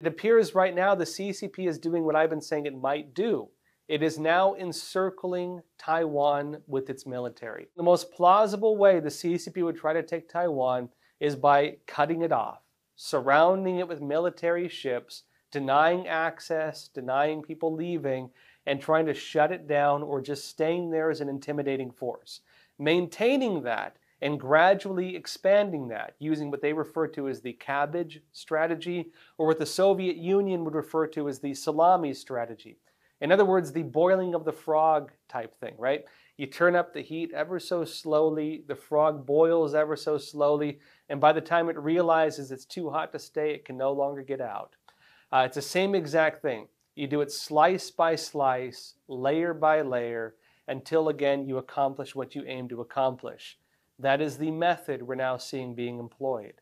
It appears right now the CCP is doing what I've been saying it might do. It is now encircling Taiwan with its military. The most plausible way the CCP would try to take Taiwan is by cutting it off, surrounding it with military ships, denying access, denying people leaving, and trying to shut it down or just staying there as an intimidating force. Maintaining that and gradually expanding that using what they refer to as the cabbage strategy, or what the Soviet Union would refer to as the salami strategy. In other words, the boiling of the frog type thing, right? You turn up the heat ever so slowly, the frog boils ever so slowly, and by the time it realizes it's too hot to stay, it can no longer get out. It's the same exact thing. You do it slice by slice, layer by layer, until again you accomplish what you aim to accomplish. That is the method we're now seeing being employed.